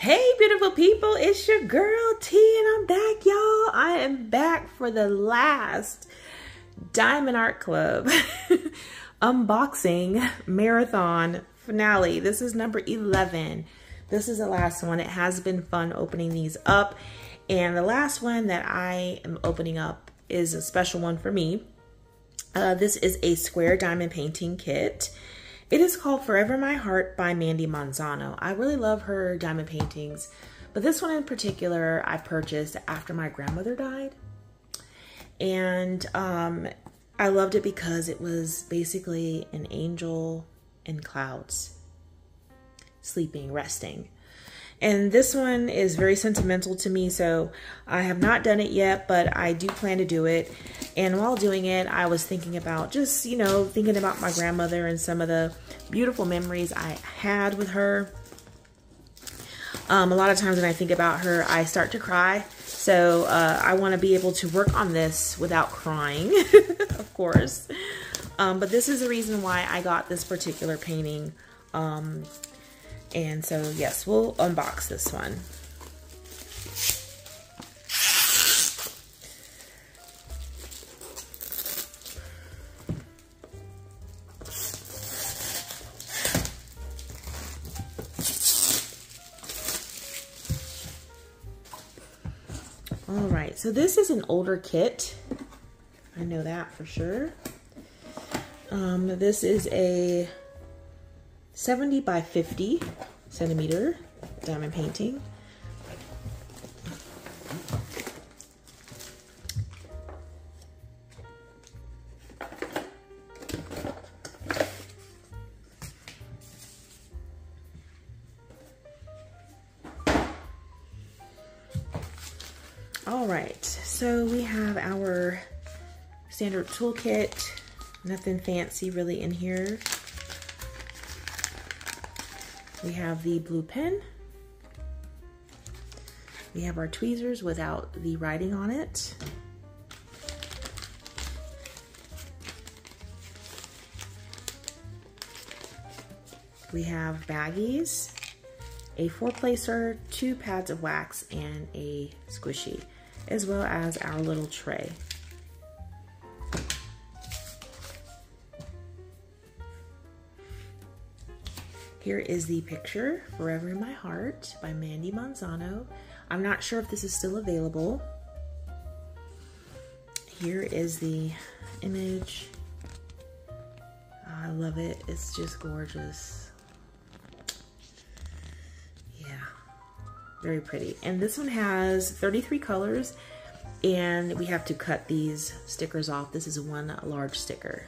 Hey beautiful people, it's your girl T and I'm back, y'all. I am back for the last Diamond Art Club unboxing marathon finale. This is number 11. This is the last one. It has been fun opening these up, and the last one that I am opening up is a special one for me. This is a square diamond painting kit. It is called Forever in My Heart by Mandie Manzano. I really love her diamond paintings, but this one in particular I purchased after my grandmother died. And I loved it because it was basically an angel in clouds, sleeping, resting. And this one is very sentimental to me, so I have not done it yet, but I do plan to do it. And while doing it, I was thinking about just, you know, thinking about my grandmother and some of the beautiful memories I had with her. A lot of times when I think about her, I start to cry. So I want to be able to work on this without crying, of course. But this is the reason why I got this particular painting. And so, yes, we'll unbox this one. All right, so this is an older kit. I know that for sure. This is a 70 by 50 centimeter diamond painting. All right, so we have our standard toolkit. Nothing fancy really in here. We have the blue pen. We have our tweezers without the writing on it. We have baggies, a 4-placer, 2 pads of wax, and a squishy, as well as our little tray. Here is the picture, Forever in My Heart by Mandie Manzano. I'm not sure if this is still available. Here is the image. I love it, it's just gorgeous. Yeah, very pretty. And this one has 33 colors, and we have to cut these stickers off. This is one large sticker.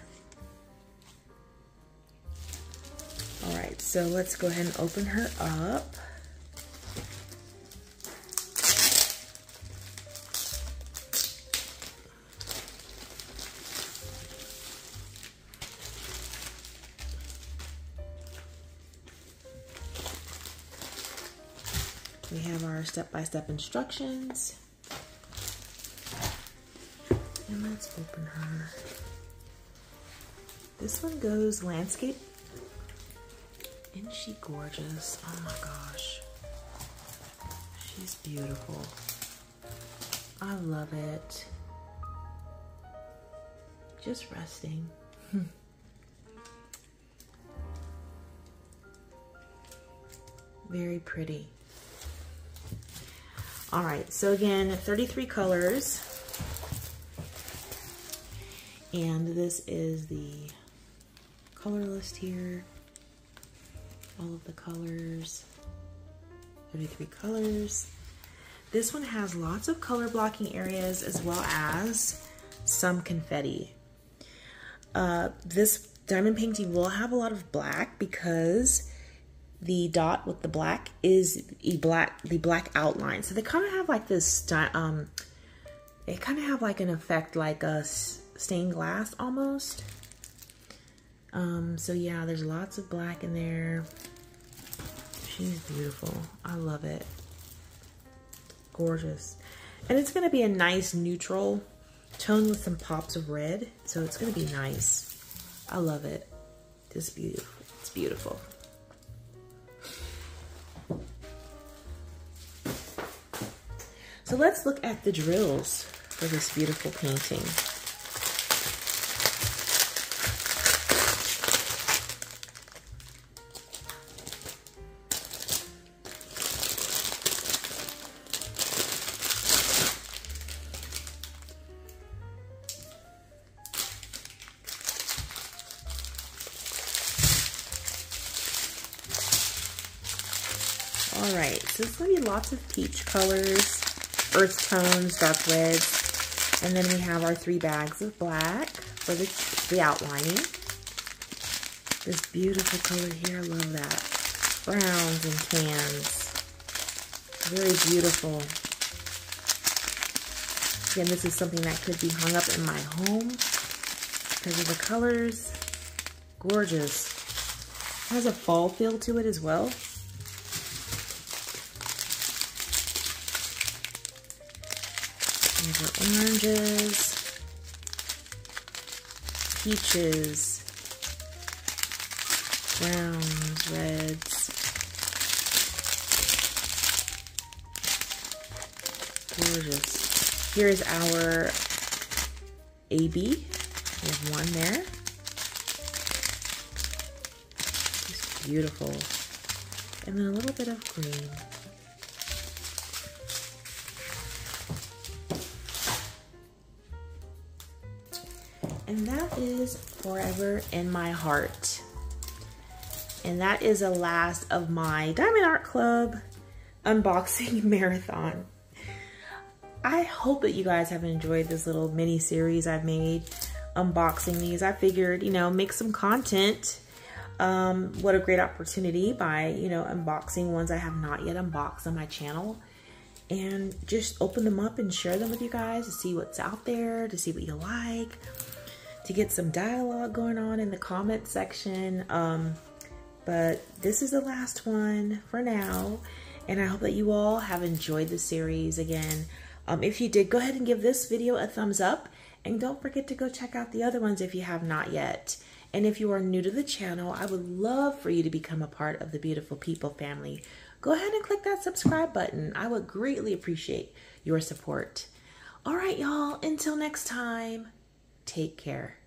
All right, so let's go ahead and open her up. We have our step-by-step instructions. And let's open her. This one goes landscape. Isn't she gorgeous? Oh my gosh. She's beautiful. I love it. Just resting. Very pretty. All right, so again, 33 colors. And this is the color list here. All of the colors, 33 colors. This one has lots of color blocking areas as well as some confetti. This diamond painting will have a lot of black because the dot with the black is the black outline. So they kind of have like this, they kind of have like an effect like a stained glass almost. So yeah, there's lots of black in there. She's beautiful. I love it. Gorgeous. And it's going to be a nice neutral tone with some pops of red. So it's going to be nice. I love it. It's beautiful. It's beautiful. So let's look at the drills for this beautiful painting. All right, so it's gonna be lots of peach colors, earth tones, dark reds, and then we have our 3 bags of black for the outlining. This beautiful color here, I love that. Browns and tans, very beautiful. Again, this is something that could be hung up in my home because of the colors. Gorgeous. It has a fall feel to it as well. These are oranges, peaches, browns, reds. Gorgeous. Here's our AB. We have 1 there. Just beautiful. And then a little bit of green. And that is Forever in My Heart. And that is the last of my Diamond Art Club unboxing marathon. I hope that you guys have enjoyed this little mini series I've made unboxing these. I figured, you know, make some content. What a great opportunity by, you know, unboxing ones I have not yet unboxed on my channel. And just open them up and share them with you guys to see what's out there, to see what you like. To get some dialogue going on in the comment section. But this is the last one for now, and I hope that you all have enjoyed the series again. If you did, go ahead and give this video a thumbs up, and don't forget to go check out the other ones if you have not yet. And if you are new to the channel, I would love for you to become a part of the Beautiful People family. Go ahead and click that subscribe button. I would greatly appreciate your support. All right, y'all, until next time, take care.